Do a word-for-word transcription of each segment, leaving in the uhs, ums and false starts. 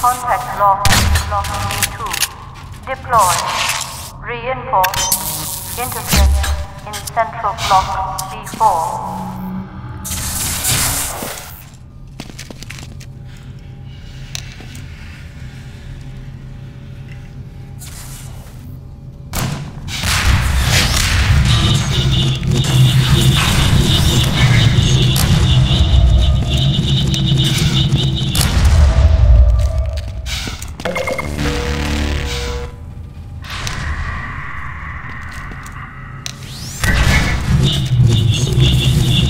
Contact locked. Lock E two. Deploy. Reinforce. Intercept in central block B four. Thank you.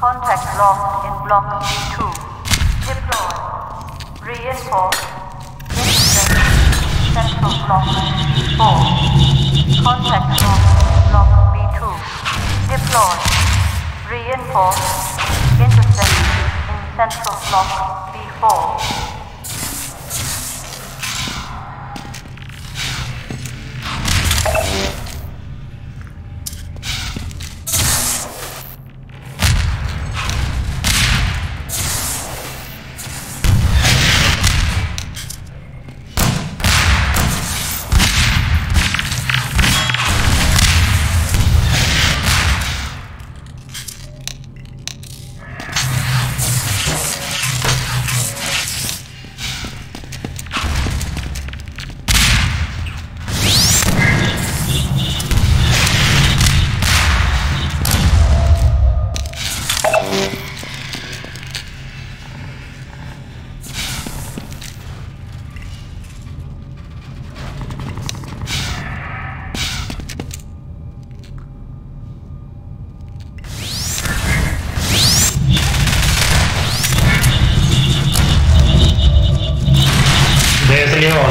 Contact lost in block B two. Deploy. Reinforce. Distance. Central block B four. Contact lost in block B two. Deploy. Reinforce. Intercept in central block B four. Señor.